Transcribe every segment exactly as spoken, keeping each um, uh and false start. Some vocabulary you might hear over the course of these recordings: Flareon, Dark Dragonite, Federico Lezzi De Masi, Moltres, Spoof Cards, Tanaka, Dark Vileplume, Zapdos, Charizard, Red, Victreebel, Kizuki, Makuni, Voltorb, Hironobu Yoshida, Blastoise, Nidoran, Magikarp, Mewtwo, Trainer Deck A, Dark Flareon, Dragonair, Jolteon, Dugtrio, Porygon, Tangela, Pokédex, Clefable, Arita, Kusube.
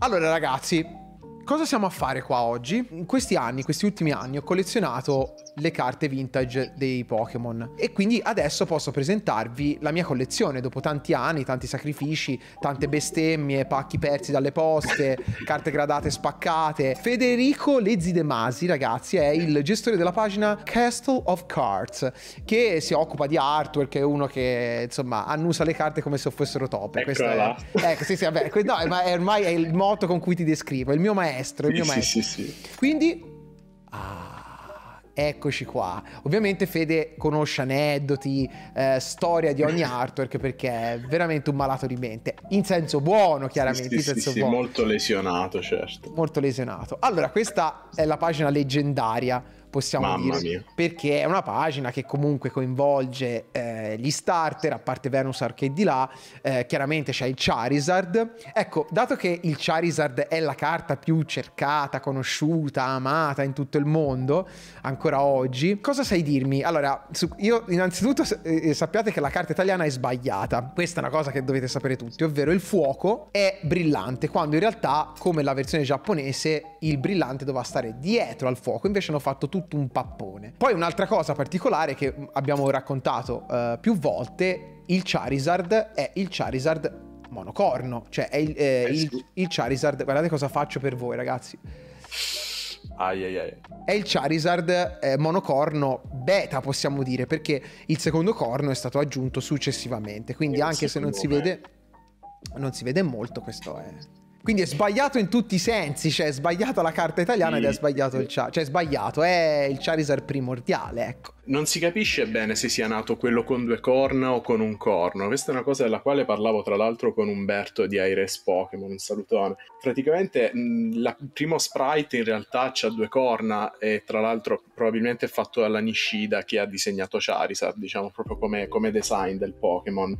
Allora ragazzi, cosa siamo a fare qua oggi? In questi anni, questi ultimi anni, ho collezionato le carte vintage dei Pokémon e quindi adesso posso presentarvi la mia collezione dopo tanti anni, tanti sacrifici, tante bestemmie, pacchi persi dalle poste, carte gradate spaccate. Federico Lezzi De Masi, ragazzi, è il gestore della pagina Castle of Cards, che si occupa di artwork, è uno che insomma annusa le carte come se fossero top. Questo è... Ecco, sì, sì, vabbè, no, è ormai è il motto con cui ti descrivo, il mio maestro. Il mio maestro. Sì, sì, sì. Quindi ah, eccoci qua. Ovviamente Fede conosce aneddoti, eh, storia di ogni artwork, perché è veramente un malato di mente, in senso buono chiaramente. Sì, in senso sì, buono. Sì, molto lesionato, certo. Molto lesionato. Allora, questa è la pagina leggendaria, possiamo Mamma dire mia. Perché è una pagina che comunque coinvolge eh, gli starter, a parte Venusaur che è di là, eh, chiaramente c'è il Charizard. Ecco, dato che il Charizard è la carta più cercata, conosciuta, amata in tutto il mondo ancora oggi, cosa sai dirmi? Allora, su, io innanzitutto eh, sappiate che la carta italiana è sbagliata, questa è una cosa che dovete sapere tutti, ovvero il fuoco è brillante, quando in realtà, come la versione giapponese, il brillante doveva stare dietro al fuoco, invece hanno fatto tutto un pappone. Poi un'altra cosa particolare che abbiamo raccontato uh, più volte, il Charizard è il Charizard monocorno, cioè è il, eh, il, il Charizard, guardate cosa faccio per voi ragazzi, ai ai ai. È il Charizard eh, monocorno beta, possiamo dire, perché il secondo corno è stato aggiunto successivamente, quindi e anche se non si vede, non si vede molto, questo è... Quindi è sbagliato in tutti i sensi, cioè è sbagliata la carta italiana sì, ed è sbagliato sì. il Charizard, cioè è sbagliato, è il Charizard primordiale, ecco. Non si capisce bene se sia nato quello con due corna o con un corno. Questa è una cosa della quale parlavo tra l'altro con Umberto di Aires Pokémon, un salutone. Praticamente il primo sprite in realtà c'ha due corna e tra l'altro probabilmente è fatto dalla Nishida che ha disegnato Charizard, diciamo proprio come, come design del Pokémon.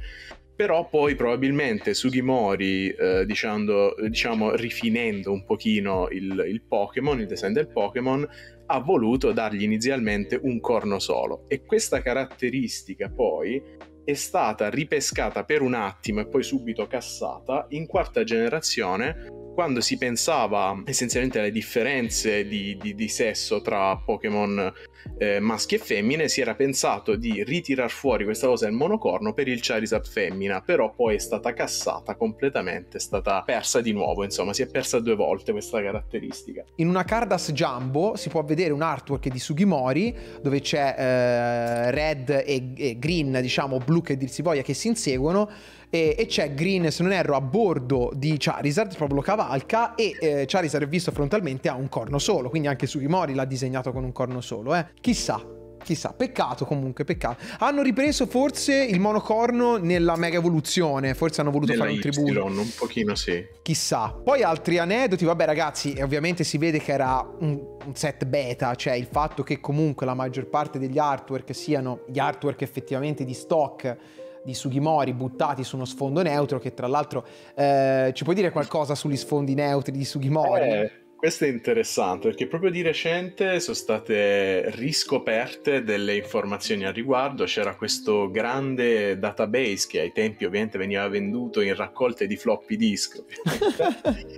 Però poi probabilmente Sugimori, eh, diciamo, diciamo rifinendo un pochino il, il Pokémon, il design del Pokémon, ha voluto dargli inizialmente un corno solo. E questa caratteristica poi è stata ripescata per un attimo e poi subito cassata in quarta generazione, quando si pensava essenzialmente alle differenze di, di, di sesso tra Pokémon eh, maschi e femmine, si era pensato di ritirar fuori questa cosa del monocorno per il Charizard femmina, però poi è stata cassata completamente, è stata persa di nuovo, insomma si è persa due volte questa caratteristica. In una Cardass Jumbo si può vedere un artwork di Sugimori dove c'è eh, Red e, e Green, diciamo Blue che dir si voglia, che si inseguono, e, e c'è Green, se non erro, a bordo di Charizard, proprio lo cavalca, e eh, Charizard visto frontalmente ha un corno solo, quindi anche Sugimori l'ha disegnato con un corno solo, eh. Chissà. Chissà, peccato comunque, peccato. Hanno ripreso forse il monocorno nella mega evoluzione, forse hanno voluto nella fare un tributo. Un pochino sì. Chissà. Poi altri aneddoti, vabbè ragazzi, ovviamente si vede che era un, un set beta, cioè il fatto che comunque la maggior parte degli artwork siano gli artwork effettivamente di stock di Sugimori buttati su uno sfondo neutro, che tra l'altro eh, ci puoi dire qualcosa sugli sfondi neutri di Sugimori? Eh. Questo è interessante perché proprio di recente sono state riscoperte delle informazioni al riguardo. C'era questo grande database che ai tempi ovviamente veniva venduto in raccolte di floppy disk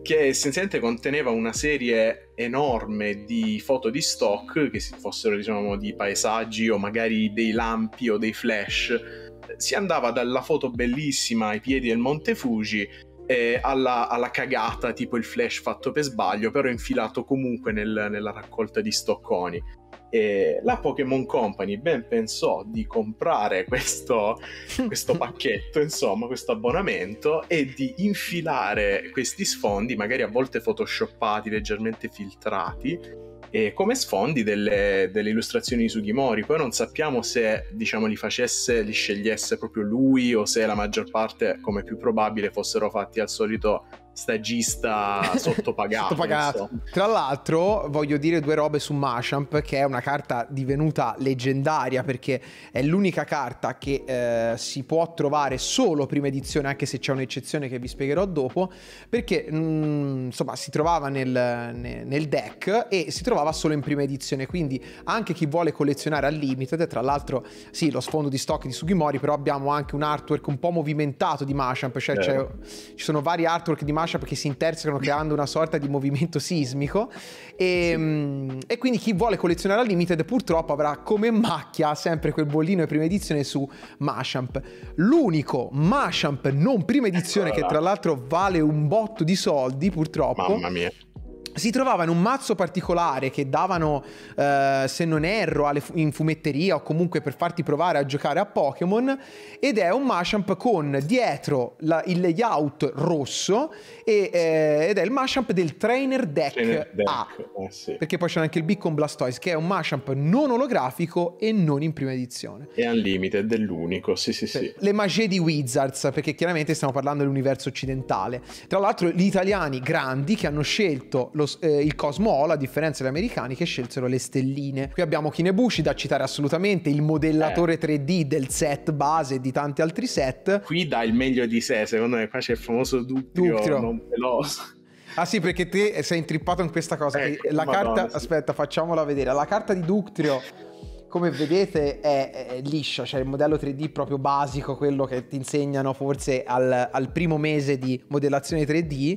che essenzialmente conteneva una serie enorme di foto di stock, che fossero diciamo di paesaggi o magari dei lampi o dei flash. Si andava dalla foto bellissima ai piedi del Monte Fuji Alla, alla cagata, tipo il flash fatto per sbaglio, però infilato comunque nel, nella raccolta di stocconi. E la Pokémon Company ben pensò di comprare questo, questo pacchetto, insomma, questo abbonamento, e di infilare questi sfondi, magari a volte photoshoppati, leggermente filtrati, e come sfondi delle, delle illustrazioni di Sugimori. Poi non sappiamo se diciamo li facesse, li scegliesse proprio lui, o se la maggior parte, come più probabile, fossero fatti al solito stagista sottopagato, sottopagato. Tra l'altro voglio dire due robe su Machamp, che è una carta divenuta leggendaria perché è l'unica carta che eh, si può trovare solo prima edizione, anche se c'è un'eccezione che vi spiegherò dopo, perché mh, insomma si trovava nel, nel, nel deck e si trovava solo in prima edizione, quindi anche chi vuole collezionare al limited. Tra l'altro sì, lo sfondo di stock di Sugimori, però abbiamo anche un artwork un po' movimentato di Machamp, cioè eh. ci sono vari artwork di Machamp mashup che si intersecano creando una sorta di movimento sismico e, sì. e quindi chi vuole collezionare la Limited purtroppo avrà come macchia sempre quel bollino di prima edizione su Machamp. L'unico Machamp non prima edizione, eccola, che tra l'altro vale un botto di soldi purtroppo, mamma mia, si trovava in un mazzo particolare che davano, eh, se non erro, alle in fumetteria o comunque per farti provare a giocare a Pokémon, ed è un Machamp con dietro la, il layout rosso e, eh, ed è il Machamp del Trainer Deck, Trainer Deck A, eh sì. perché poi c'è anche il Beacon Blastoise che è un Machamp non olografico e non in prima edizione. E Unlimited è l'unico, sì sì sì. Le magie di Wizards, perché chiaramente stiamo parlando dell'universo occidentale. Tra l'altro gli italiani grandi che hanno scelto lo, eh, il Cosmo All, a differenza degli americani che scelsero le stelline. Qui abbiamo Kinebuchi da citare assolutamente, il modellatore eh. tre D del set base e di tanti altri set. Qui dà il meglio di sé, secondo me. Qua c'è il famoso Dugtrio, Dugtrio. non peloso. Ah sì, perché te sei intrippato in questa cosa, ecco, che la Madonna, carta, sì. aspetta, facciamola vedere. La carta di Dugtrio, come vedete, è, è liscia, cioè il modello tre D proprio basico, quello che ti insegnano forse al, al primo mese di modellazione tre D.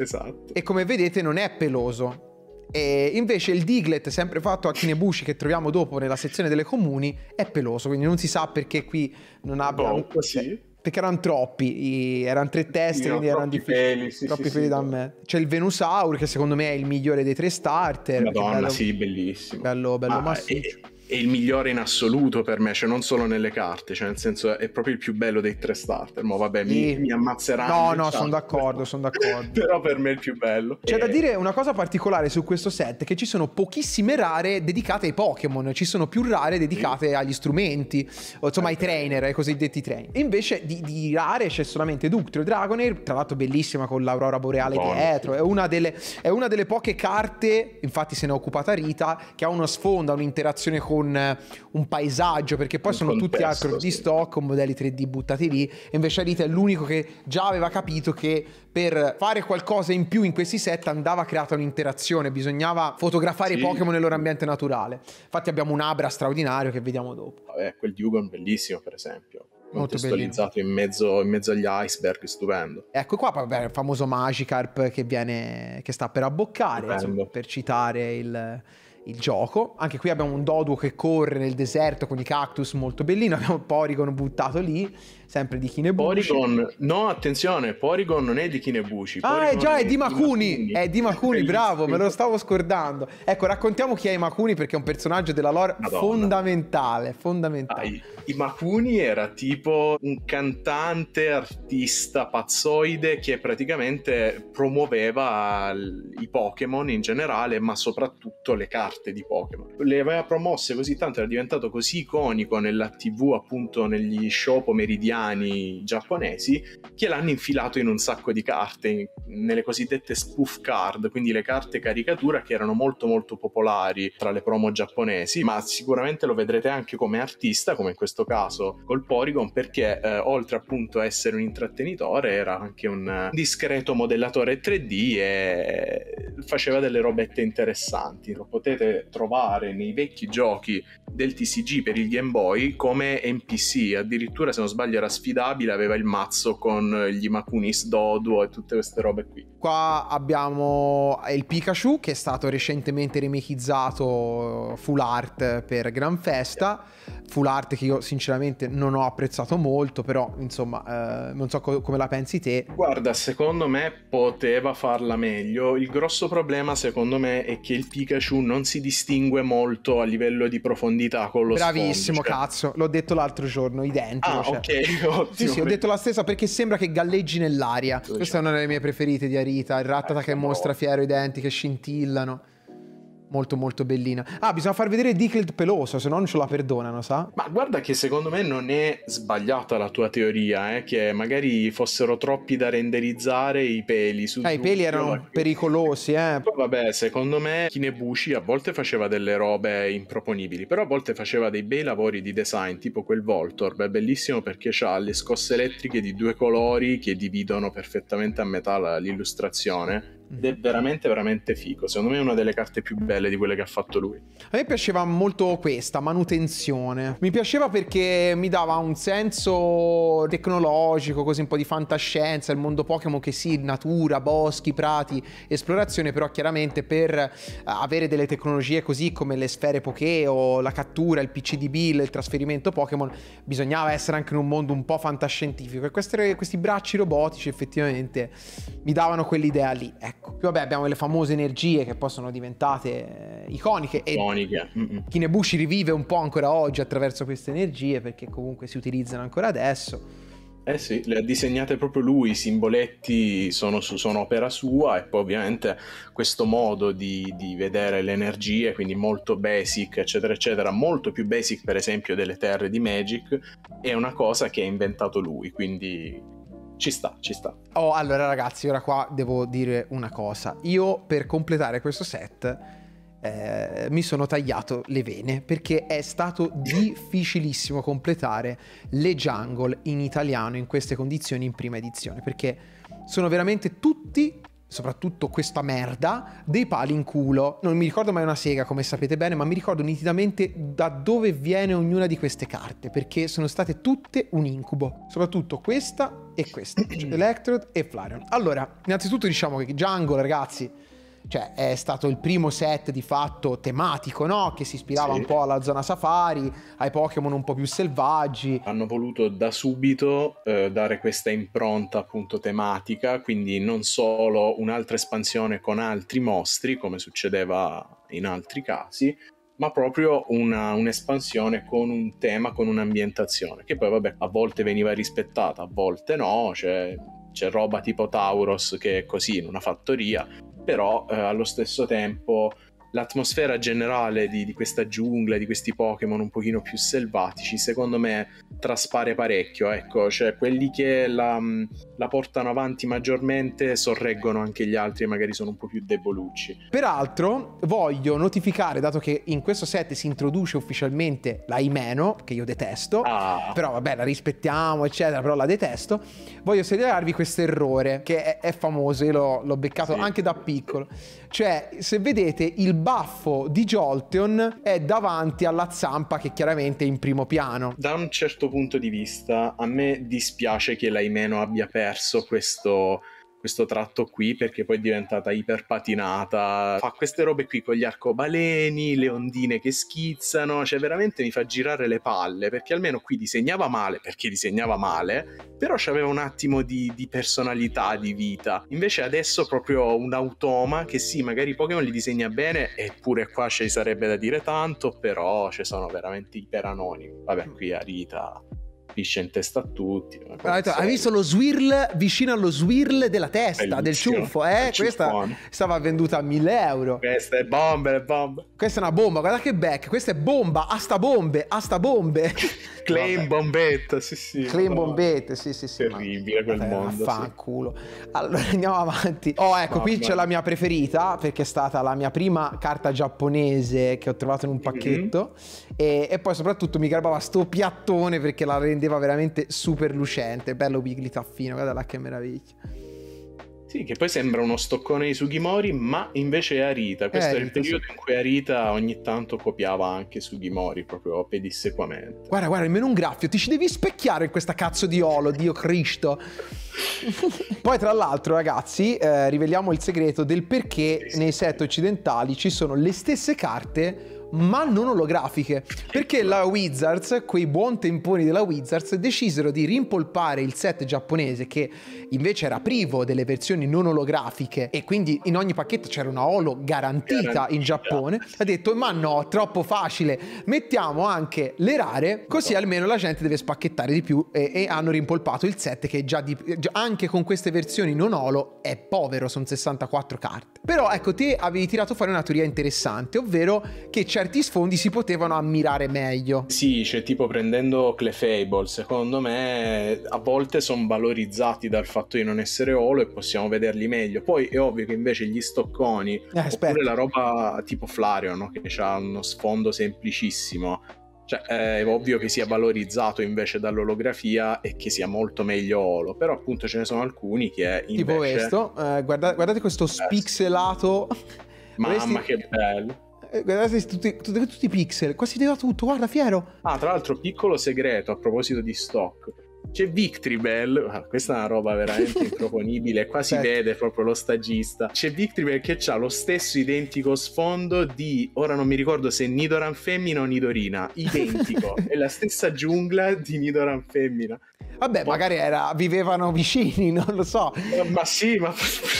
Esatto. E come vedete non è peloso. E invece il Diglett, sempre fatto a Kinebuchi, che troviamo dopo nella sezione delle comuni, è peloso, quindi non si sa perché qui non abbia... Boh, sì. Perché erano troppi, erano tre teste, sì, quindi erano difficili, sì, troppi sì, peli sì, da me. C'è il Venusaur che secondo me è il migliore dei tre starter. Madonna, bello, sì, bellissimo. Bello, bello ah, massiccio. E... è il migliore in assoluto per me, cioè non solo nelle carte, cioè nel senso è proprio il più bello dei tre starter. Ma vabbè, sì. mi, mi ammazzeranno. No, no, sono d'accordo, sono d'accordo. Però per me è il più bello. C'è e... da dire una cosa particolare su questo set, che ci sono pochissime rare dedicate ai Pokémon, ci sono più rare dedicate sì. agli strumenti, insomma sì. ai trainer, ai cosiddetti trainer. Invece di, di rare c'è solamente Dugtrio e Dragonair, tra l'altro bellissima con l'Aurora Boreale Buono. dietro, è una, delle, è una delle poche carte, infatti se ne è occupata Rita, che ha uno sfondo, un'interazione con un paesaggio, perché poi un sono contesto, tutti artwork sì. di stock con modelli tre D buttati lì, e invece Arita è l'unico che già aveva capito che per fare qualcosa in più in questi set andava creata un'interazione, bisognava fotografare sì. i Pokémon nel loro ambiente naturale. Infatti abbiamo un Abra straordinario che vediamo dopo. Vabbè, quel Dugon bellissimo per esempio, contestualizzato in mezzo, in mezzo agli iceberg, stupendo. Ecco qua vabbè, il famoso Magikarp che viene, che sta per abboccare, insomma, per citare il il gioco. Anche qui abbiamo un Doduo che corre nel deserto con i cactus, molto bellino. Abbiamo Porygon buttato lì, sempre di Kinebuchi. Porygon, no, attenzione, Porygon non è di Kinebuchi. Ah, Porygon è già, è di Makuni. È di Makuni, bravo, me lo stavo scordando. Ecco, raccontiamo chi è i Makuni, perché è un personaggio della lore Madonna. fondamentale, fondamentale. Dai, i Makuni era tipo un cantante, artista pazzoide che praticamente promuoveva i Pokémon in generale, ma soprattutto le carte di Pokémon. Le aveva promosse così tanto, era diventato così iconico nella tivù, appunto negli show pomeridiani giapponesi, che l'hanno infilato in un sacco di carte, in, nelle cosiddette spoof card, quindi le carte caricatura che erano molto molto popolari tra le promo giapponesi. Ma sicuramente lo vedrete anche come artista, come in questo caso col Porygon, perché eh, oltre appunto a essere un intrattenitore era anche un discreto modellatore tre D e faceva delle robette interessanti. Lo potete trovare nei vecchi giochi del T C G per il Game Boy come N P C, addirittura se non sbaglio era sfidabile, aveva il mazzo con gli Makunis Doduo e tutte queste robe qui. Qua abbiamo il Pikachu che è stato recentemente remixizzato full art per Gran Festa, full art che io sinceramente non ho apprezzato molto, però insomma eh, non so co come la pensi te. Guarda, secondo me poteva farla meglio. Il grosso problema secondo me è che il Pikachu non si distingue molto a livello di profondità con lo Bravissimo, sfondo, cioè... cazzo, l'ho detto l'altro giorno, identico. Ah, cioè. ok, ottimo. Sì, sì, ho detto la stessa perché sembra che galleggi nell'aria. Questa diciamo. è una delle mie preferite di Arita, il Rattata eh, che mostra fiero i denti che scintillano. Molto molto bellina. Ah, bisogna far vedere Diglett peloso, se no non ce la perdonano, sa? Ma guarda che secondo me non è sbagliata la tua teoria, eh? Che magari fossero troppi da renderizzare i peli. Su eh, i peli erano la... pericolosi, eh. Poi, vabbè, secondo me Kinebuchi a volte faceva delle robe improponibili, però a volte faceva dei bei lavori di design, tipo quel Voltorb, è bellissimo perché ha le scosse elettriche di due colori che dividono perfettamente a metà l'illustrazione. ed è veramente veramente figo. Secondo me è una delle carte più belle di quelle che ha fatto lui. A me piaceva molto questa manutenzione, mi piaceva perché mi dava un senso tecnologico, così un po' di fantascienza, il mondo Pokémon che sì, natura, boschi, prati, esplorazione, però chiaramente per avere delle tecnologie così come le sfere Poké o la cattura, il P C D B, il trasferimento Pokémon, bisognava essere anche in un mondo un po' fantascientifico, e queste, questi bracci robotici effettivamente mi davano quell'idea lì, ecco. Più vabbè, abbiamo le famose energie che poi sono diventate eh, iconiche. Iconiche. E mm -mm. Kinebuchi rivive un po' ancora oggi attraverso queste energie, perché comunque si utilizzano ancora adesso. Eh sì, le ha disegnate proprio lui, i simboletti sono, su, sono opera sua, e poi ovviamente questo modo di, di vedere le energie, quindi molto basic eccetera eccetera, molto più basic per esempio delle terre di Magic, è una cosa che ha inventato lui, quindi... Ci sta, ci sta. Oh, allora ragazzi, ora qua devo dire una cosa. Io per completare questo set eh, mi sono tagliato le vene, perché è stato difficilissimo completare le jungle in italiano in queste condizioni in prima edizione, perché sono veramente tutti, soprattutto questa merda, dei pali in culo. Non mi ricordo mai una sega, come sapete bene, ma mi ricordo nitidamente da dove viene ognuna di queste carte, perché sono state tutte un incubo, soprattutto questa e questa, cioè Electrode e Flareon. Allora, innanzitutto diciamo che Jungle, ragazzi, cioè è stato il primo set di fatto tematico, no? Che si ispirava sì. un po' alla zona safari, ai Pokémon un po' più selvaggi. Hanno voluto da subito eh, dare questa impronta appunto tematica, quindi non solo un'altra espansione con altri mostri, come succedeva in altri casi, ma proprio un'espansione con un tema, con un'ambientazione, che poi vabbè a volte veniva rispettata, a volte no, c'è roba tipo Tauros che è così in una fattoria, però eh, allo stesso tempo l'atmosfera generale di, di questa giungla, di questi Pokémon un pochino più selvatici, secondo me traspare parecchio, ecco, cioè quelli che la, la portano avanti maggiormente sorreggono anche gli altri e magari sono un po' più debolucci. Peraltro voglio notificare, dato che in questo set si introduce ufficialmente la Hymeno, che io detesto, ah. però vabbè la rispettiamo eccetera, però la detesto, voglio segnalarvi questo errore che è, è famoso, io l'ho beccato sì. anche da piccolo, cioè se vedete il baffo di Jolteon è davanti alla zampa che chiaramente è in primo piano. Da un certo punto di vista a me dispiace che la Hymeno abbia perso questo, questo tratto qui, perché poi è diventata iperpatinata, fa queste robe qui con gli arcobaleni, le ondine che schizzano, cioè veramente mi fa girare le palle, perché almeno qui disegnava male, perché disegnava male, però c'aveva un attimo di, di personalità, di vita. Invece adesso proprio un automa che sì, magari Pokémon li disegna bene, eppure qua ci sarebbe da dire tanto, però ci sono veramente iperanonimi. Vabbè, qui Arita... in testa a tutti. Hai visto lo swirl vicino allo swirl della testa, bellissimo, del ciuffo, eh? Questa stava venduta a mille euro. Questa è bomba, è bomba. Questa è una bomba, guarda che back, questa è bomba, asta bombe, asta bombe. Claim bombetta, sì sì. Claim no. bombette, sì sì sì. Terribile quel vabbè, mondo. Fanculo. Sì. Allora andiamo avanti. Oh ecco, no, qui c'è la mia preferita, perché è stata la mia prima carta giapponese che ho trovato in un pacchetto, mm-hmm. e, e poi soprattutto mi garbava sto piattone perché la rendeva veramente super lucente, bello bigli taffino, guarda là che meraviglia. Sì, che poi sembra uno stoccone di Sugimori, ma invece è Arita. Questo era il periodo in cui Arita ogni tanto copiava anche Sugimori, proprio pedissequamente. Guarda, guarda, almeno un graffio, ti ci devi specchiare in questa cazzo di Olo, Dio Cristo. Poi tra l'altro ragazzi, eh, riveliamo il segreto del perché sì, sì. nei set occidentali ci sono le stesse carte ma non olografiche, perché la Wizards, quei buon temponi della Wizards, decisero di rimpolpare il set giapponese, che invece era privo delle versioni non olografiche e quindi in ogni pacchetto c'era una olo garantita, garantita in Giappone. Ha detto ma no, troppo facile, mettiamo anche le rare, così almeno la gente deve spacchettare di più, e, e hanno rimpolpato il set che già, di, già anche con queste versioni non olo è povero, sono sessantaquattro carte. Però ecco, te avevi tirato fuori una teoria interessante, ovvero che c'è certi sfondi si potevano ammirare meglio. Sì, cioè tipo prendendo Clefable, secondo me a volte sono valorizzati dal fatto di non essere olo e possiamo vederli meglio. Poi è ovvio che invece gli stocconi, eh, oppure aspetta. la roba tipo Flareon, no? Che ha uno sfondo semplicissimo, Cioè, è ovvio che sia valorizzato invece dall'olografia e che sia molto meglio olo, però appunto ce ne sono alcuni che invece... Tipo questo, eh, guarda, guardate questo spixelato. Mamma Vorresti... che bello. Guardate tutti, tutti, tutti i pixel, qua si vedeva tutto, guarda Fiero. Ah, tra l'altro piccolo segreto a proposito di stock. C'è Victreebel, ah, questa è una roba veramente improponibile, qua si vede proprio lo stagista. C'è Victreebel che ha lo stesso identico sfondo di, ora non mi ricordo se Nidoran femmina o Nidorina, identico, è la stessa giungla di Nidoran femmina. Vabbè, ma... magari era, vivevano vicini, non lo so. Ma sì, ma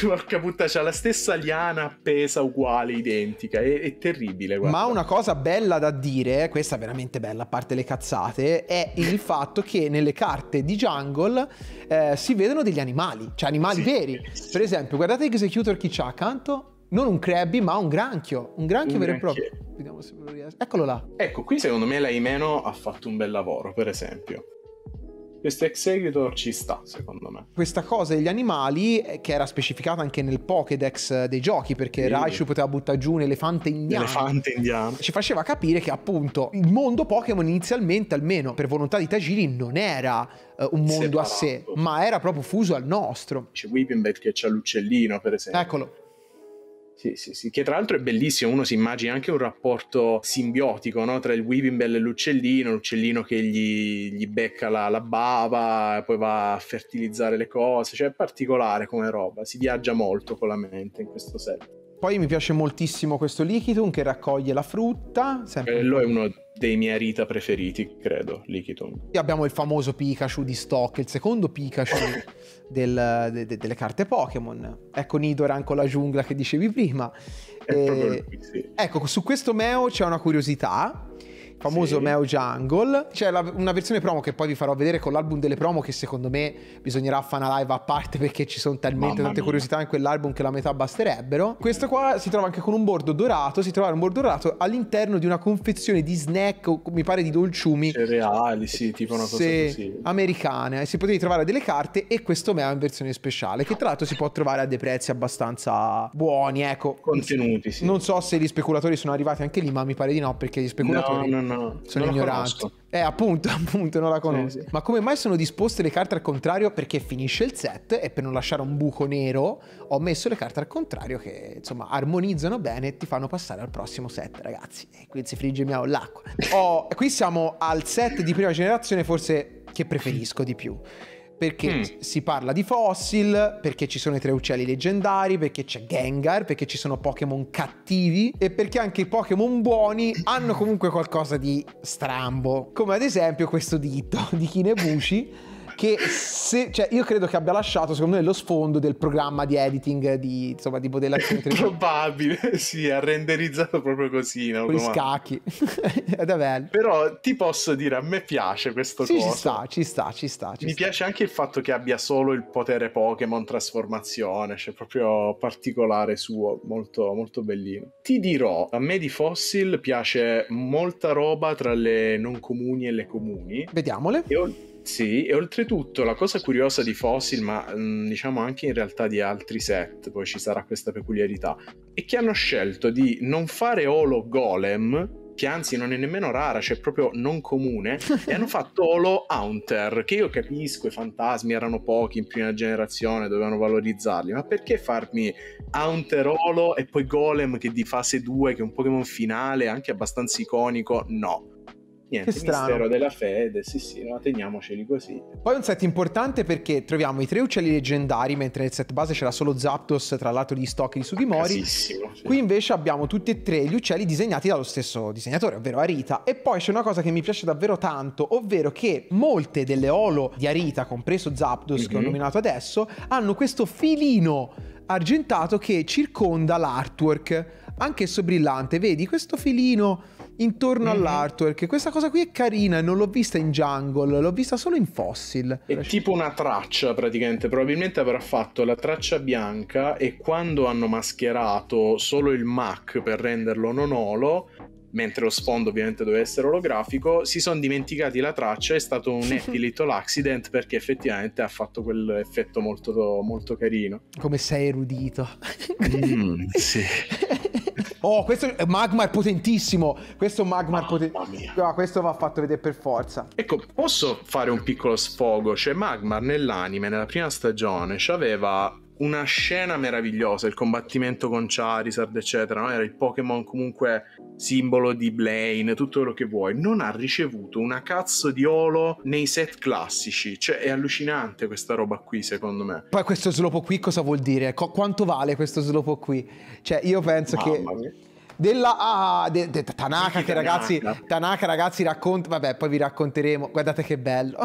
porca puttana, c'ha la stessa liana appesa uguale, identica, è, è terribile. Guarda. Ma una cosa bella da dire, questa è veramente bella, a parte le cazzate, è il fatto che nelle carte di jungle eh, si vedono degli animali, cioè animali sì, veri. Sì. Per esempio, guardate Executor chi c'ha accanto. Non un Krabby, ma un granchio. Un granchio un vero e proprio. Vediamo se lo riesco. Eccolo là. Ecco, qui secondo me l'Aimeno ha fatto un bel lavoro, per esempio. Questo Executor ci sta, secondo me. Questa cosa degli animali, che era specificata anche nel Pokédex dei giochi, perché sì, Raichu poteva buttare giù un elefante indiano. Elefante indiano. Ci faceva capire che appunto il mondo Pokémon inizialmente, almeno per volontà di Tajiri, non era uh, un mondo separato a sé, ma era proprio fuso al nostro. C'è Weepinbell che c'ha l'uccellino, per esempio. Eccolo. Sì, sì, sì, che tra l'altro è bellissimo, uno si immagina anche un rapporto simbiotico, no? Tra il Weepinbell e l'uccellino, l'uccellino che gli, gli becca la, la bava, poi va a fertilizzare le cose, cioè è particolare come roba, si viaggia molto con la mente in questo set. Poi mi piace moltissimo questo Lickitung che raccoglie la frutta. Sempre Quello un è uno dei miei Arita preferiti, credo, Lickitung. Abbiamo il famoso Pikachu di stock, il secondo Pikachu del, de, de, delle carte Pokémon. Ecco Nidoran con la giungla che dicevi prima. E, proprio lui, sì. Ecco, su questo Meo c'è una curiosità. Famoso sì. Meo Jungle. C'è una versione promo che poi vi farò vedere con l'album delle promo, che secondo me bisognerà fare una live a parte, perché ci sono talmente Mamma tante mia. curiosità in quell'album che la metà basterebbero. Questo qua si trova anche con un bordo dorato. Si trova un bordo dorato all'interno di una confezione di snack, o mi pare di dolciumi, cereali, sì, tipo una cosa se... così americana. E si potevi trovare delle carte, e questo Meo in versione speciale, che tra l'altro si può trovare a dei prezzi abbastanza buoni, ecco. Contenuti, sì. Non so se gli speculatori sono arrivati anche lì, ma mi pare di no, perché gli speculatori no, no, no. No, sono ignoranti. Eh, appunto, appunto, non la conosco. Sì, sì. Ma come mai sono disposte le carte al contrario? Perché finisce il set e per non lasciare un buco nero ho messo le carte al contrario, che insomma armonizzano bene e ti fanno passare al prossimo set, ragazzi. E qui si frigge Meo l'acqua. Oh, qui siamo al set di prima generazione, forse che preferisco di più. Perché mm. si parla di Fossil, perché ci sono i tre uccelli leggendari, perché c'è Gengar, perché ci sono Pokémon cattivi e perché anche i Pokémon buoni hanno comunque qualcosa di strambo. Come ad esempio questo dito di Kinebuchi, che se, cioè, io credo che abbia lasciato, secondo me, lo sfondo del programma di editing di, insomma, di modellazione tre D. Probabile, sì, ha renderizzato proprio così. Con gli scacchi. È bello. Però ti posso dire, a me piace questo sì, coso. Ci sta, ci sta, ci sta. Ci Mi sta. piace anche il fatto che abbia solo il potere Pokémon trasformazione, cioè proprio particolare suo, molto, molto bellino. Ti dirò, a me di Fossil piace molta roba tra le non comuni e le comuni. Vediamole. Io... Sì, e oltretutto la cosa curiosa di Fossil, ma diciamo anche in realtà di altri set, poi ci sarà questa peculiarità, è che hanno scelto di non fare olo Golem, che anzi non è nemmeno rara, cioè proprio non comune, e hanno fatto olo Haunter, che io capisco, i fantasmi erano pochi in prima generazione, dovevano valorizzarli, ma perché farmi Haunter olo e poi Golem che di fase due, che è un Pokémon finale, anche abbastanza iconico, no. Niente, che strano. Mistero della fede, sì sì, no, teniamoceli così. Poi un set importante perché troviamo i tre uccelli leggendari, mentre nel set base c'era solo Zapdos, tra l'altro di stock di Sugimori. Sì. Qui invece abbiamo tutti e tre gli uccelli disegnati dallo stesso disegnatore, ovvero Arita. E poi c'è una cosa che mi piace davvero tanto, ovvero che molte delle olo di Arita, compreso Zapdos mm-hmm. che ho nominato adesso, hanno questo filino argentato che circonda l'artwork, anch'esso brillante. Vedi questo filino intorno mm-hmm. all'artwork. Questa cosa qui è carina, non l'ho vista in jungle, l'ho vista solo in Fossil. È tipo una traccia praticamente, probabilmente avrà fatto la traccia bianca e quando hanno mascherato solo il Mac per renderlo non olo, mentre lo sfondo ovviamente doveva essere olografico, si sono dimenticati la traccia, è stato un happy little accident, perché effettivamente ha fatto quell'effetto molto, molto carino. Come sei erudito. mm, sì Oh, questo è Magmar potentissimo. Questo Magmar potentissimo. Ah, questo va fatto vedere per forza. Ecco, posso fare un piccolo sfogo? Cioè, Magmar nell'anime, nella prima stagione, c'aveva una scena meravigliosa, il combattimento con Charizard eccetera, no? Era il Pokémon comunque simbolo di Blaine, tutto quello che vuoi. Non ha ricevuto una cazzo di olo nei set classici, cioè è allucinante questa roba qui secondo me. Poi questo Slowpoke qui cosa vuol dire? Co quanto vale questo Slowpoke qui? Cioè io penso Mamma che... Mia. Della ah, de, de, Tanaka, sì, che Tanaka. ragazzi, Tanaka ragazzi racconta, vabbè poi vi racconteremo, guardate che bello.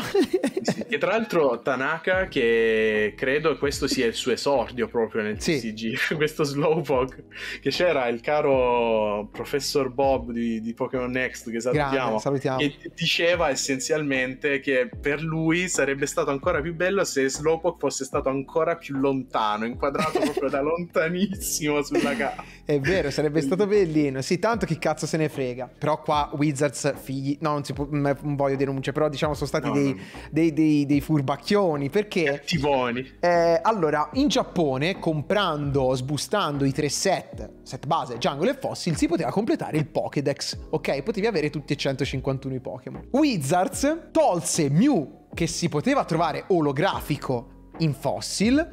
Sì, e tra l'altro Tanaka, che credo questo sia il suo esordio proprio nel sì. T C G, questo Slowpoke, che c'era il caro professor Bob di, di Pokémon Next, che salutiamo, salutiamo, che diceva essenzialmente che per lui sarebbe stato ancora più bello se Slowpoke fosse stato ancora più lontano, inquadrato proprio da lontanissimo sulla gara. È vero, sarebbe stato bello. Sì, tanto chi cazzo se ne frega. Però qua Wizards figli, no, non si può, non voglio denunce, però diciamo sono stati no, dei, no. Dei, dei, dei furbacchioni, perché cattivoni. Eh, allora in Giappone, comprando, sbustando i tre set, set base, Jungle e Fossil, si poteva completare il Pokédex, ok? Potevi avere tutti e centocinquantuno i Pokémon. Wizards tolse Mew, che si poteva trovare olografico in Fossil,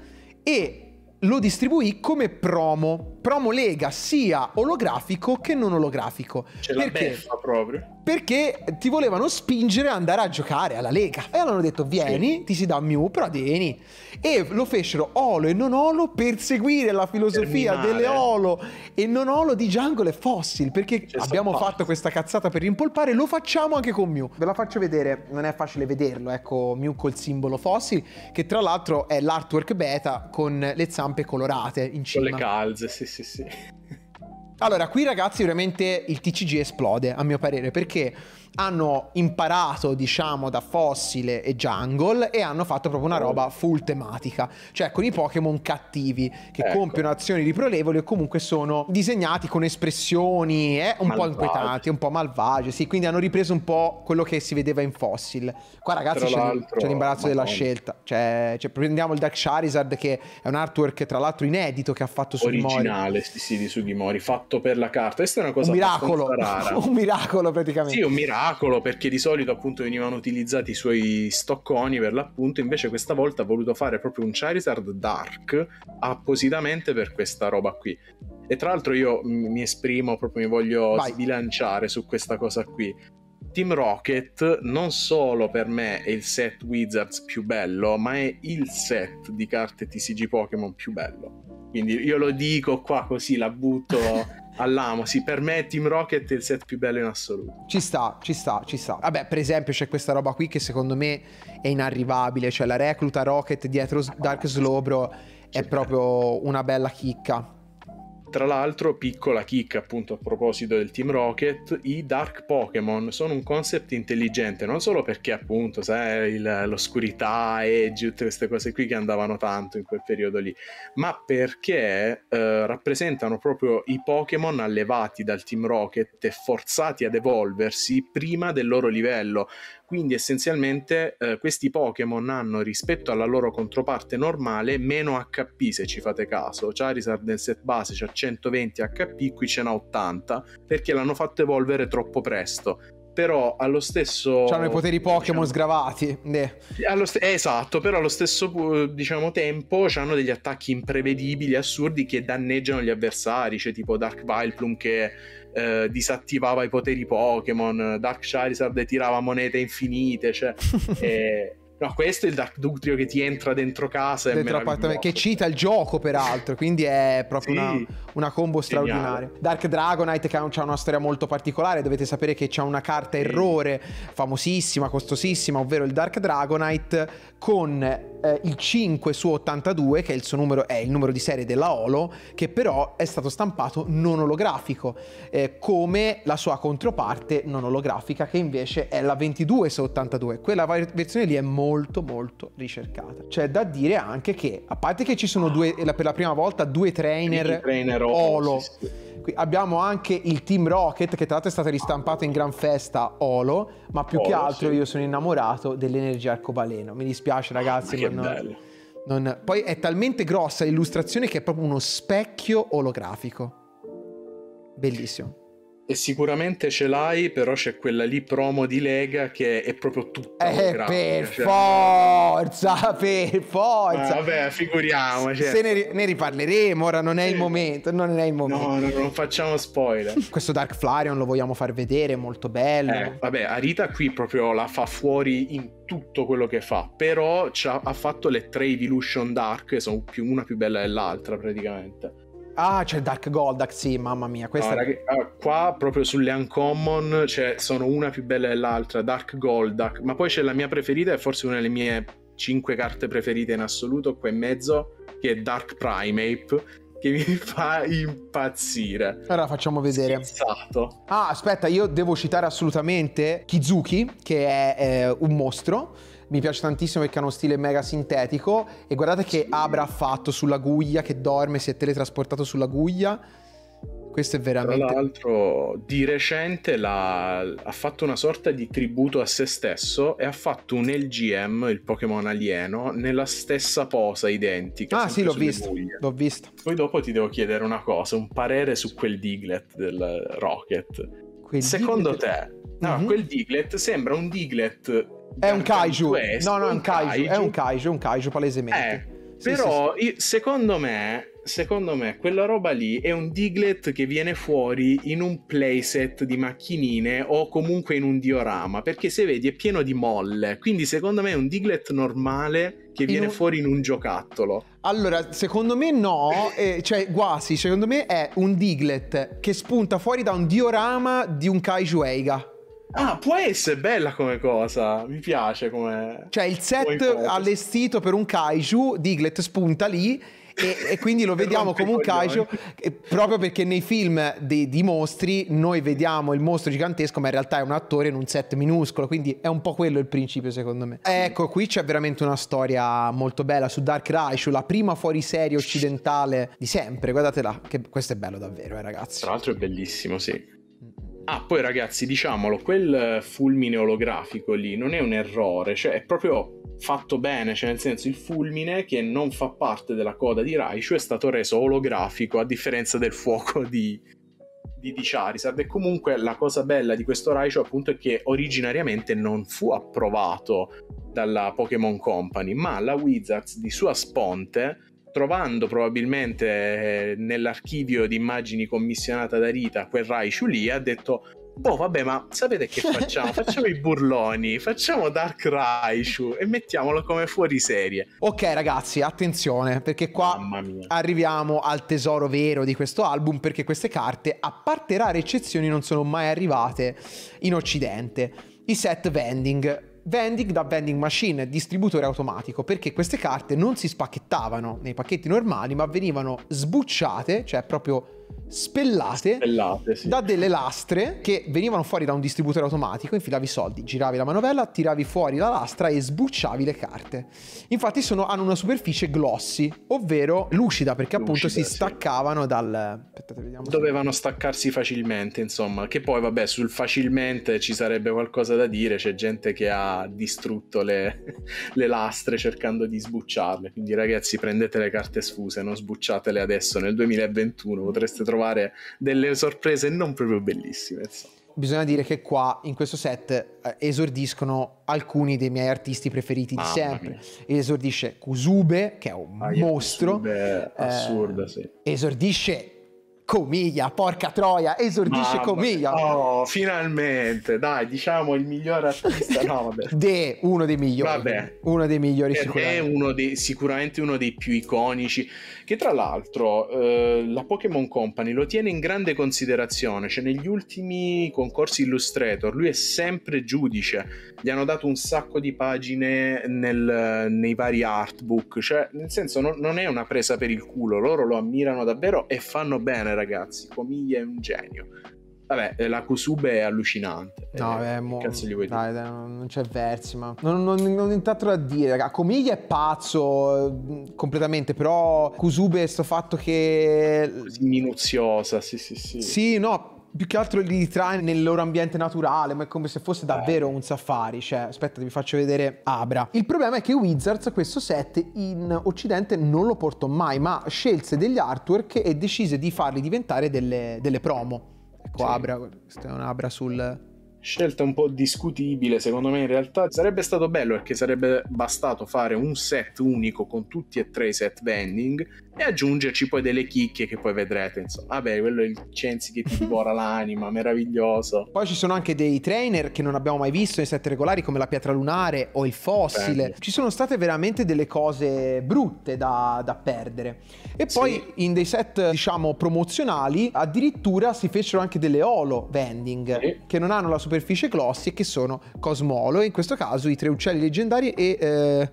e lo distribuì come promo, promo lega sia olografico che non olografico. C'è la beffa proprio. Perché ti volevano spingere ad andare a giocare alla lega. E allora hanno detto vieni, sì. ti si dà Mew, però vieni. E lo fecero olo e non olo per seguire la filosofia Terminale. delle olo e non olo di Jungle e Fossil. Perché abbiamo fatto questa cazzata per rimpolpare, lo facciamo anche con Mew. Ve la faccio vedere, non è facile vederlo, ecco Mew col simbolo Fossil, che tra l'altro è l'artwork beta con le zampe colorate in cima. Con le calze, sì sì sì. Allora, qui ragazzi veramente il T C G esplode, a mio parere, perché hanno imparato, diciamo, da Fossile e Jungle e hanno fatto proprio una roba full tematica, cioè con i Pokémon cattivi che ecco. compiono azioni riprolevoli o comunque sono disegnati con espressioni eh, un malvagi. po' inquietanti, un po' malvagie, sì, quindi hanno ripreso un po' quello che si vedeva in Fossil. Qua ragazzi c'è l'imbarazzo della scelta, cioè, cioè prendiamo il Dark Charizard, che è un artwork tra l'altro inedito che ha fatto Sugimori. Originale, sì, sì, di Sugimori, fatto per la carta. Questa è una cosa un miracolo, rara. un miracolo praticamente. Sì, un miracolo. Perché di solito appunto venivano utilizzati i suoi stocconi per l'appunto, invece questa volta ha voluto fare proprio un Charizard Dark appositamente per questa roba qui. E tra l'altro io mi esprimo proprio, mi voglio Vai. sbilanciare su questa cosa qui. Team Rocket non solo per me è il set Wizards più bello, ma è il set di carte T C G Pokémon più bello. Quindi io lo dico qua così, la butto all'amo. Sì, per me Team Rocket è il set più bello in assoluto. Ci sta, ci sta, ci sta. Vabbè, per esempio c'è questa roba qui che secondo me è inarrivabile. Cioè la recluta Rocket dietro Dark Slowbro è proprio una bella chicca. Tra l'altro, piccola chicca appunto a proposito del Team Rocket, i Dark Pokémon sono un concept intelligente, non solo perché appunto sai l'oscurità, Edge, tutte queste cose qui che andavano tanto in quel periodo lì, ma perché eh, rappresentano proprio i Pokémon allevati dal Team Rocket e forzati ad evolversi prima del loro livello. Quindi essenzialmente eh, questi Pokémon hanno rispetto alla loro controparte normale meno H P, se ci fate caso. Charizard nel set base c'ha centoventi H P, qui ce n'ha ottanta, perché l'hanno fatto evolvere troppo presto. Però allo stesso... C'hanno i poteri Pokémon diciamo, sgravati. Eh. Allo esatto, però allo stesso diciamo, tempo hanno degli attacchi imprevedibili, assurdi, che danneggiano gli avversari. C'è cioè, tipo Dark Vileplume che... Eh, disattivava i poteri Pokémon, Dark Charizard tirava monete infinite, cioè eh, no, questo è il Dark Dugtrio che ti entra dentro casa dentro e che cita il gioco peraltro, quindi è proprio sì, una, una combo geniale. straordinaria. Dark Dragonite, che ha una storia molto particolare, dovete sapere che c'è una carta errore famosissima, costosissima, ovvero il Dark Dragonite con Eh, il cinque su ottantadue, che è il suo numero, è il numero di serie della Olo, che però è stato stampato non olografico, eh, come la sua controparte non olografica, che invece è la ventidue su ottantadue. Quella versione lì è molto molto ricercata. C'è da dire anche che, a parte che ci sono due, per la prima volta due trainer, trainer Olo, sì, sì. Qui abbiamo anche il Team Rocket, che tra l'altro è stato ristampato in gran festa Olo, ma più Olo, che altro sì. io sono innamorato dell'energia arcobaleno. Mi dispiace ragazzi, ma non, bello. Non... Poi è talmente grossa l'illustrazione che è proprio uno specchio olografico. bellissimo. E sicuramente ce l'hai, però c'è quella lì promo di Lega che è proprio tutta eh, grafica, per cioè... forza, per forza. Ah, vabbè, figuriamoci. Se ne, ne riparleremo, ora non è il momento, non è il momento. No, no, non facciamo spoiler. Questo Dark Flareon lo vogliamo far vedere, è molto bello. Eh, vabbè, Arita qui proprio la fa fuori in tutto quello che fa, però ha fatto le tre Evolution Dark, che sono più, una più bella dell'altra praticamente. Ah, c'è Dark Goldack, sì, mamma mia, questa... no, è... Qua proprio sulle Uncommon, cioè, sono una più bella dell'altra, Dark Goldack. Ma poi c'è la mia preferita, e forse una delle mie cinque carte preferite in assoluto, qua in mezzo, che è Dark Primeape, che mi fa impazzire. Allora facciamo vedere. Esatto. Ah, aspetta, io devo citare assolutamente Kizuki, che è eh, un mostro. Mi piace tantissimo perché ha uno stile mega sintetico. E guardate che Abra ha fatto sulla guglia, che dorme, si è teletrasportato sulla guglia. Questo è veramente... Tra l'altro di recente la... ha fatto una sorta di tributo a se stesso e ha fatto un L G M, il Pokémon alieno, nella stessa posa identica. Ah sì, l'ho visto, l'ho visto. Poi dopo ti devo chiedere una cosa, un parere su quel Diglett del Rocket. Quel Secondo Diglett... te, no, mm-hmm. quel Diglett sembra un Diglett... È un kaiju, no no è un kaiju, è un kaiju, un kaiju palesemente. Eh, sì, però sì, sì. secondo me, secondo me quella roba lì è un Diglett che viene fuori in un playset di macchinine o comunque in un diorama, perché se vedi è pieno di molle, quindi secondo me è un Diglett normale che in viene un... fuori in un giocattolo. Allora, secondo me no, eh, cioè quasi, secondo me è un Diglett che spunta fuori da un diorama di un kaiju Eiga. Ah, può essere bella come cosa, mi piace come... Cioè il set allestito per un kaiju, Diglett spunta lì e, e quindi lo vediamo come un kaiju, proprio perché nei film di, di mostri noi vediamo il mostro gigantesco ma in realtà è un attore in un set minuscolo, quindi è un po' quello il principio secondo me. Ecco, qui c'è veramente una storia molto bella su Dark Raichu, la prima fuoriserie occidentale di sempre, guardatela, che questo è bello davvero, eh, ragazzi. Tra l'altro è bellissimo, sì. Ah, poi ragazzi, diciamolo, quel fulmine olografico lì non è un errore, cioè è proprio fatto bene, cioè nel senso il fulmine che non fa parte della coda di Raichu è stato reso olografico a differenza del fuoco di, di, di Charizard. E comunque la cosa bella di questo Raichu appunto è che originariamente non fu approvato dalla Pokémon Company, ma la Wizards di sua sponte, trovando probabilmente nell'archivio di immagini commissionata da Rita quel Raichu lì, ha detto: boh, vabbè, ma sapete che facciamo? Facciamo i burloni, facciamo Dark Raichu e mettiamolo come fuoriserie. Ok ragazzi, attenzione, perché qua arriviamo al tesoro vero di questo album, perché queste carte, a parte rare eccezioni, non sono mai arrivate in occidente. I set vending vending da vending machine, distributore automatico, perché queste carte non si spacchettavano nei pacchetti normali ma venivano sbucciate, cioè proprio spellate, spellate sì. da delle lastre che venivano fuori da un distributore automatico, infilavi i soldi, giravi la manovella, tiravi fuori la lastra e sbucciavi le carte. Infatti sono, hanno una superficie glossy, ovvero lucida, perché lucida, appunto si sì. staccavano dal... Aspettate, vediamo dovevano se... staccarsi facilmente, insomma, che poi vabbè sul facilmente ci sarebbe qualcosa da dire, c'è gente che ha distrutto le, le lastre cercando di sbucciarle, quindi ragazzi prendete le carte sfuse, non sbucciatele adesso, nel duemilaventuno potreste trovare delle sorprese non proprio bellissime. Insomma. Bisogna dire che qua in questo set esordiscono alcuni dei miei artisti preferiti Mamma di sempre. Mia. Esordisce Kusube, che è un ah, mostro. Kusube eh, assurda, sì. Esordisce Comiglia, porca troia, esordisce Mamma. Comiglia. Oh, finalmente, dai, diciamo il miglior artista. No, vabbè. De, uno dei migliori. Vabbè. Uno dei migliori sicuramente. È uno dei, sicuramente uno dei più iconici, che tra l'altro eh, la Pokémon Company lo tiene in grande considerazione, cioè negli ultimi concorsi Illustrator lui è sempre giudice, gli hanno dato un sacco di pagine nel, nei vari artbook, cioè nel senso non, non è una presa per il culo, loro lo ammirano davvero e fanno bene ragazzi, Comiglia è un genio. Vabbè, la Kusube è allucinante. No, eh, beh, mo, cazzo gli vuoi dai, dire? Dai, non c'è versi, ma non, non, non, non nient'altro da dire, raga. Comiglia è pazzo completamente, però Kusube è sto fatto che... Così minuziosa, sì, sì, sì. Sì, no, più che altro li trae nel loro ambiente naturale, ma è come se fosse davvero un safari. Cioè, aspetta, vi faccio vedere Abra. Il problema è che Wizards questo set in occidente non lo portò mai, ma scelse degli artwork e decise di farli diventare delle, delle promo. Ecco, sì. Abra, questa è un'Abra sul... Scelta un po' discutibile, secondo me in realtà sarebbe stato bello perché sarebbe bastato fare un set unico con tutti e tre i set vending e aggiungerci poi delle chicche che poi vedrete, insomma. Vabbè, quello è il Censi che ti divora l'anima, meraviglioso. Poi ci sono anche dei trainer che non abbiamo mai visto nei set regolari, come la pietra lunare o il fossile. Bello. Ci sono state veramente delle cose brutte da, da perdere. E poi sì, in dei set diciamo promozionali addirittura si fecero anche delle holo vending, sì, che non hanno la superficie Glossy, che sono Cosmolo, e in questo caso i tre uccelli leggendari e eh,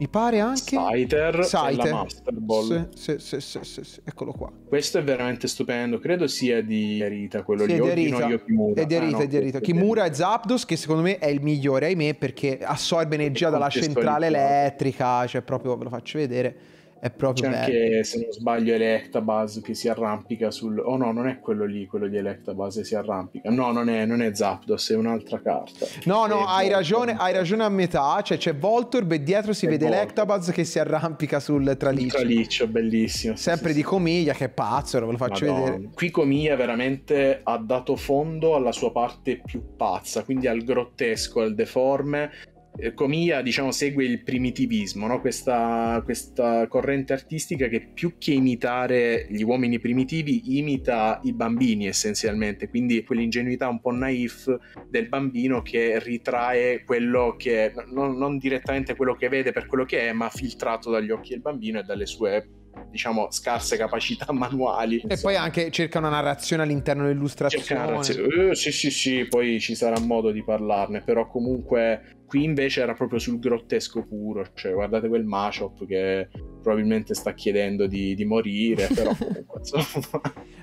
mi pare anche Scyther, Scyther. E la Master Ball. Sì, sì, sì, sì, sì. Eccolo qua. Questo è veramente stupendo, credo sia di Arita quello sì, lì, è di Arita. No, io Kimura. È di Arita, ah, no, è di Arita. Kimura e Zapdos, che secondo me è il migliore, ahimè, perché assorbe energia dalla centrale elettrica, cioè proprio ve lo faccio vedere. È proprio c'è anche, se non sbaglio, Electabuzz che si arrampica sul... Oh no, non è quello lì, quello di Electabuzz che si arrampica. No, non è, non è Zapdos, è un'altra carta. No, no, hai ragione, hai ragione a metà. Cioè c'è Voltorb e dietro si vede Electabuzz che si arrampica sul traliccio. Il traliccio, bellissimo. Sì, sempre sì, di Comiglia, che è pazzo, ve lo faccio Madonna. vedere. Qui Comiglia veramente ha dato fondo alla sua parte più pazza, quindi al grottesco, al deforme. Comiglia, diciamo, segue il primitivismo, no? questa, questa corrente artistica che più che imitare gli uomini primitivi imita i bambini essenzialmente, quindi quell'ingenuità un po' naif del bambino che ritrae quello che, non, non direttamente quello che vede per quello che è, ma filtrato dagli occhi del bambino e dalle sue, diciamo, scarse capacità manuali. E insomma, poi anche cerca una narrazione all'interno dell'illustrazione. Eh, sì, sì, sì, poi ci sarà modo di parlarne, però comunque... Qui invece era proprio sul grottesco puro, cioè guardate quel Machamp che probabilmente sta chiedendo di, di morire, però comunque insomma...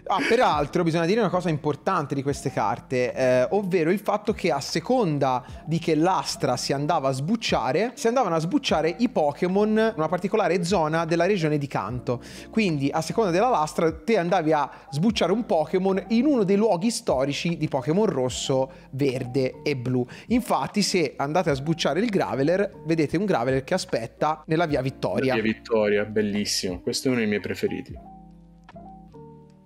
Ah, peraltro bisogna dire una cosa importante di queste carte, eh, ovvero il fatto che a seconda di che lastra si andava a sbucciare, si andavano a sbucciare i Pokémon in una particolare zona della regione di Kanto. Quindi a seconda della lastra te andavi a sbucciare un Pokémon in uno dei luoghi storici di Pokémon rosso, verde e blu. Infatti se andate a sbucciare il Graveler, vedete un Graveler che aspetta nella via Vittoria. La via Vittoria, bellissimo, questo è uno dei miei preferiti.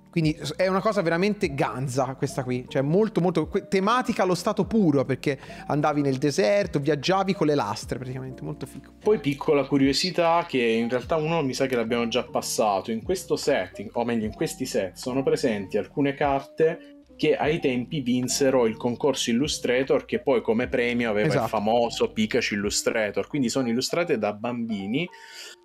Quindi è una cosa veramente ganza questa qui, cioè molto molto tematica allo stato puro, perché andavi nel deserto, viaggiavi con le lastre praticamente, molto figo. Poi piccola curiosità che in realtà uno mi sa che l'abbiamo già passato, in questo set, o meglio in questi set sono presenti alcune carte che ai tempi vinsero il concorso Illustrator, che poi come premio aveva, esatto, il famoso Pikachu Illustrator, quindi sono illustrate da bambini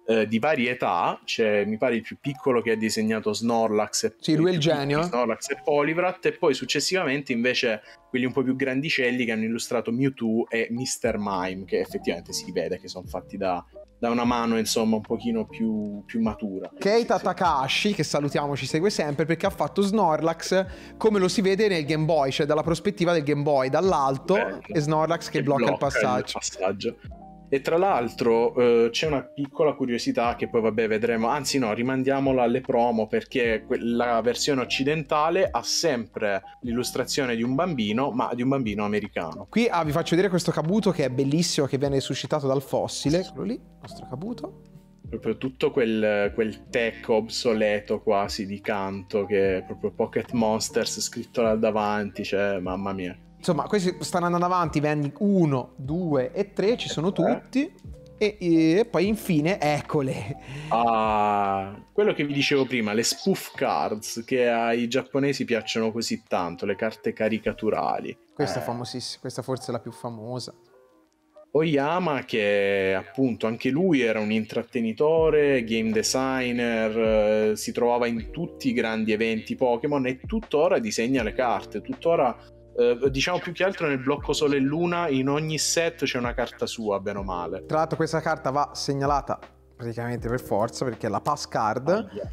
eh, di varie età, c'è mi pare il più piccolo che ha disegnato Snorlax e, sì, lui è il genio. Snorlax e Poliwrath, e poi successivamente invece quelli un po' più grandicelli che hanno illustrato Mewtwo e mister Mime, che effettivamente si vede che sono fatti da... da una mano insomma un pochino più, più matura. Keita Takahashi, che salutiamo, ci segue sempre, perché ha fatto Snorlax come lo si vede nel Game Boy, cioè dalla prospettiva del Game Boy dall'alto, bello, e Snorlax che, che blocca, blocca il passaggio, il passaggio. E tra l'altro eh, c'è una piccola curiosità che poi vabbè vedremo, anzi no, rimandiamola alle promo, perché la versione occidentale ha sempre l'illustrazione di un bambino, ma di un bambino americano. Qui ah, vi faccio vedere questo Kabuto che è bellissimo, che viene suscitato dal fossile, eccolo lì, il nostro Kabuto. Proprio tutto quel, quel tech obsoleto quasi di Kanto, che è proprio Pocket Monsters scritto là davanti, cioè mamma mia. Insomma, questi stanno andando avanti, vending uno, due e tre, ci sono tutti. E, e poi infine, eccole. Ah, quello che vi dicevo prima, le spoof cards, che ai giapponesi piacciono così tanto, le carte caricaturali. Questa eh. è famosissima, questa forse è la più famosa. Oyama, che appunto anche lui era un intrattenitore, game designer, eh, si trovava in tutti i grandi eventi Pokémon e tuttora disegna le carte, tuttora... Uh, diciamo più che altro nel blocco Sole e Luna in ogni set c'è una carta sua, bene o male. Tra l'altro questa carta va segnalata praticamente per forza, perché è la pass card, oh, yeah.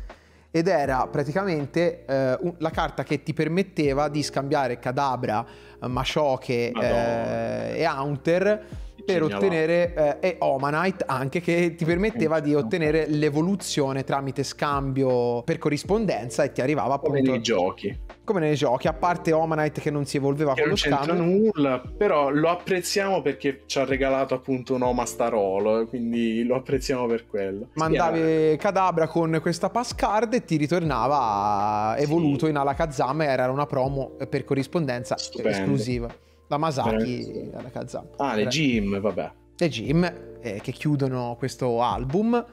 ed era praticamente uh, un, la carta che ti permetteva di scambiare Kadabra, uh, Machoke eh, e Haunter per ottenere, eh, e Omanite anche, che ti permetteva di ottenere l'evoluzione tramite scambio per corrispondenza, e ti arrivava appunto... Come nei giochi. come nei giochi, a parte Omanite che non si evolveva che con non lo c'entra nulla, però lo apprezziamo perché ci ha regalato appunto un Oma Starolo, quindi lo apprezziamo per quello. Mandavi yeah. Kadabra con questa passcard e ti ritornava evoluto sì. in Alakazam, era una promo per corrispondenza Stupendo. esclusiva da Masaki Alakazam. Ah, le Gym, vabbè. Le Gym eh, che chiudono questo album.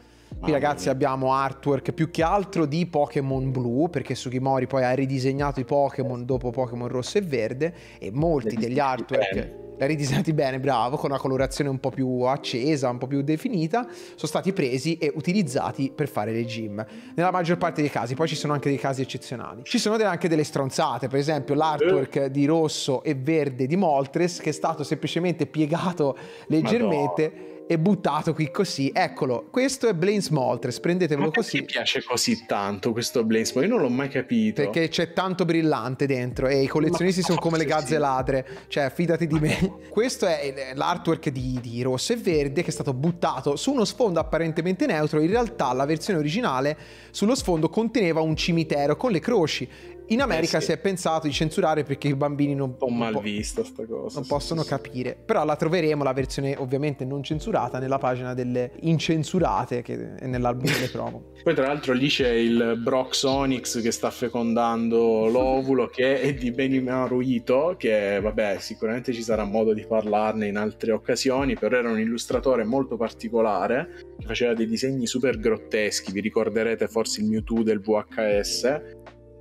Qui ragazzi abbiamo artwork più che altro di Pokémon blu, perché Sugimori poi ha ridisegnato i Pokémon dopo Pokémon rosso e verde, e molti degli artwork li ha ridisegnati bene, bravo, con una colorazione un po' più accesa, un po' più definita, sono stati presi e utilizzati per fare le gym nella maggior parte dei casi. Poi ci sono anche dei casi eccezionali, ci sono anche delle stronzate, per esempio l'artwork di rosso e verde di Moltres, che è stato semplicemente piegato leggermente Madonna. e buttato qui così, eccolo, questo è Blaine Moltres, prendetevelo così. Mi piace così tanto questo Blaine Moltres, io non l'ho mai capito. Perché c'è tanto brillante dentro e i collezionisti ma sono come le gazze sì. ladre, cioè fidati di me. No. Questo è l'artwork di, di rosso e verde, che è stato buttato su uno sfondo apparentemente neutro, in realtà la versione originale sullo sfondo conteneva un cimitero con le croci. In America eh sì. si è pensato di censurare perché i bambini non, non, mal vista, sta cosa, non sì, possono sì. capire. Però la troveremo, la versione ovviamente non censurata, nella pagina delle incensurate, che è nell'album delle promo. Poi tra l'altro lì c'è il Brock Sonics che sta fecondando l'ovulo, che è di Benimaru Ito, che vabbè sicuramente ci sarà modo di parlarne in altre occasioni, però era un illustratore molto particolare che faceva dei disegni super grotteschi, vi ricorderete forse il Mewtwo del V H S.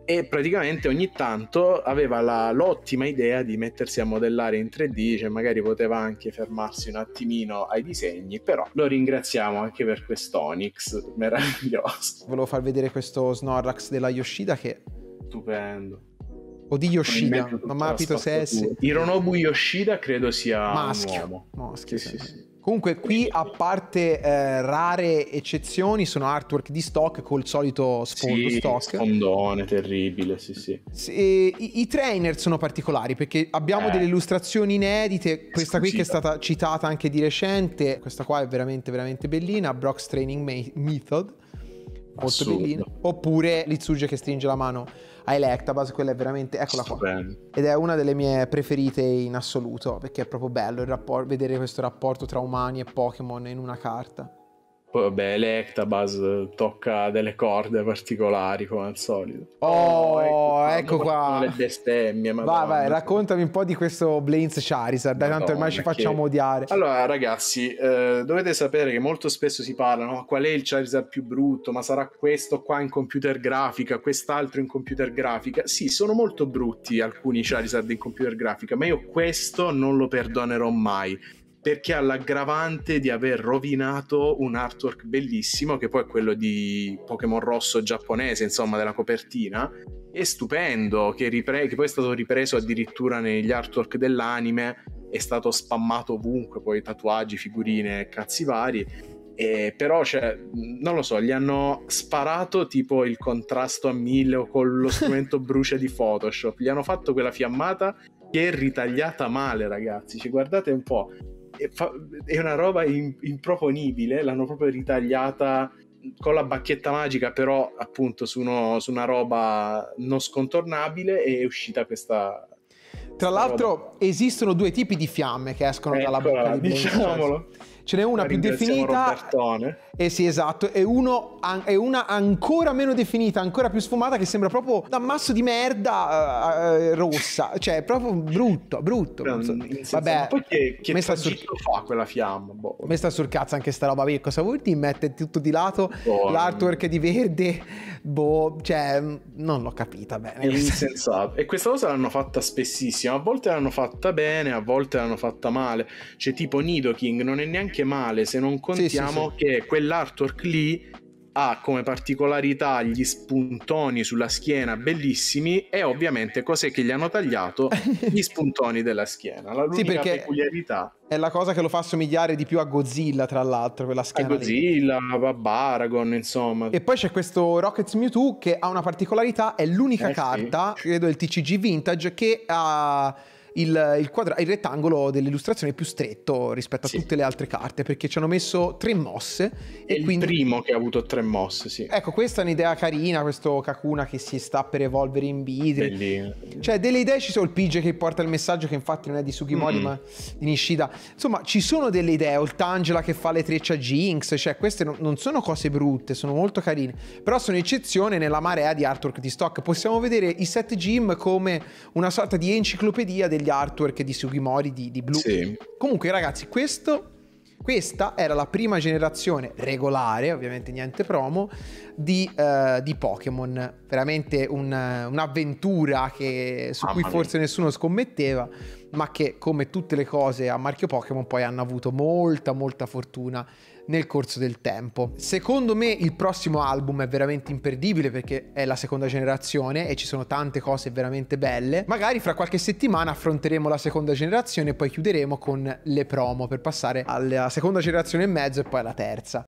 E praticamente ogni tanto aveva l'ottima idea di mettersi a modellare in tre D, cioè magari poteva anche fermarsi un attimino ai disegni, però lo ringraziamo anche per quest'Onix meraviglioso. Volevo far vedere questo Snorlax della Yoshida, che stupendo. O di Yoshida, non mi ha capito se è... Hironobu Yoshida credo sia maschio. Un uomo. Maschio, sì, sì, sì. Comunque qui, a parte eh, rare eccezioni, sono artwork di stock col solito sfondo sì, stock. Sfondone, terribile, sì sì. Se, i, I trainer sono particolari perché abbiamo eh. delle illustrazioni inedite. Questa Esclusita. qui che è stata citata anche di recente, questa qua è veramente veramente bellina, Brock's Training Method. Molto bellino. Oppure Litsuge che stringe la mano a Electabuzz, quella è veramente, eccola qua, Stupendo. ed è una delle mie preferite in assoluto, perché è proprio bello il rapporto, vedere questo rapporto tra umani e Pokémon in una carta. Poi vabbè, Electabuzz tocca delle corde particolari come al solito. Oh, ecco, ecco qua le bestemmie. Madonna. Vai, vai, raccontami un po' di questo Blaine's Charizard, dai, tanto ormai ci facciamo che... odiare. Allora ragazzi, eh, dovete sapere che molto spesso si parla, no? Qual è il Charizard più brutto? Ma sarà questo qua in computer grafica, quest'altro in computer grafica? Sì, sono molto brutti alcuni Charizard in computer grafica, ma io questo non lo perdonerò mai, perché ha l'aggravante di aver rovinato un artwork bellissimo, che poi è quello di Pokémon rosso giapponese, insomma, della copertina. È stupendo, che, ripre che poi è stato ripreso addirittura negli artwork dell'anime, è stato spammato ovunque, poi tatuaggi, figurine, cazzi vari. E però, cioè, non lo so, gli hanno sparato tipo il contrasto a mille o con lo strumento brucia di Photoshop, gli hanno fatto quella fiammata che è ritagliata male, ragazzi, ci guardate un po'. È una roba improponibile, l'hanno proprio ritagliata con la bacchetta magica, però appunto su, uno, su una roba non scontornabile, e è uscita questa... Tra l'altro esistono due tipi di fiamme che escono Eccola, dalla bocca di Blaine, diciamolo. Ce n'è una più definita, eh sì esatto, e, uno, e una ancora meno definita, ancora più sfumata, che sembra proprio un ammasso di merda uh, uh, rossa, cioè proprio brutto, brutto. No, so. senso, Vabbè, poi che, che sta sur... fa quella fiamma? Boh. Me sta sul cazzo anche sta roba, perché cosa vuol dire? Mette tutto di lato, boh, l'artwork di verde, boh, cioè non l'ho capita bene. È insensato. E questa cosa l'hanno fatta spessissima, a volte l'hanno fatta bene, a volte l'hanno fatta male, cioè tipo Nidoking non è neanche male, se non contiamo sì, sì, sì. che quell'artwork lì ha come particolarità gli spuntoni sulla schiena bellissimi, e ovviamente cos'è che gli hanno tagliato? Gli spuntoni della schiena, l'unica sì, perché... peculiarità. È la cosa che lo fa somigliare di più a Godzilla, tra l'altro, quella schiena. A Godzilla, lì. a Baragon, insomma. E poi c'è questo Rocket's Mewtwo che ha una particolarità, è l'unica eh, carta, sì. credo il T C G Vintage, che ha... il, il, quadra il rettangolo dell'illustrazione più stretto rispetto a sì. tutte le altre carte, perché ci hanno messo tre mosse. È e il quindi... primo che ha avuto tre mosse, sì. Ecco, questa è un'idea carina, questo Kakuna che si sta per evolvere in Bidri. Bellino. Cioè, delle idee ci sono, il Pidge che porta il messaggio, che infatti non è di Sugimori mm. ma di Nishida. Insomma, ci sono delle idee, o il Tangela che fa le trecce a Jinx, cioè queste non, non sono cose brutte, sono molto carine, però sono eccezione nella marea di artwork di stock. Possiamo vedere i set gym come una sorta di enciclopedia degli artwork di Sugimori, di, di Blue. Sì. Comunque ragazzi, questo, questa era la prima generazione regolare, ovviamente niente promo, di, uh, di Pokémon. Veramente un'avventura un che su ah, cui forse me. nessuno scommetteva, ma che come tutte le cose a marchio Pokémon poi hanno avuto molta molta fortuna nel corso del tempo. Secondo me il prossimo album è veramente imperdibile, perché è la seconda generazione e ci sono tante cose veramente belle. Magari fra qualche settimana affronteremo la seconda generazione e poi chiuderemo con le promo per passare alla seconda generazione e mezzo e poi alla terza.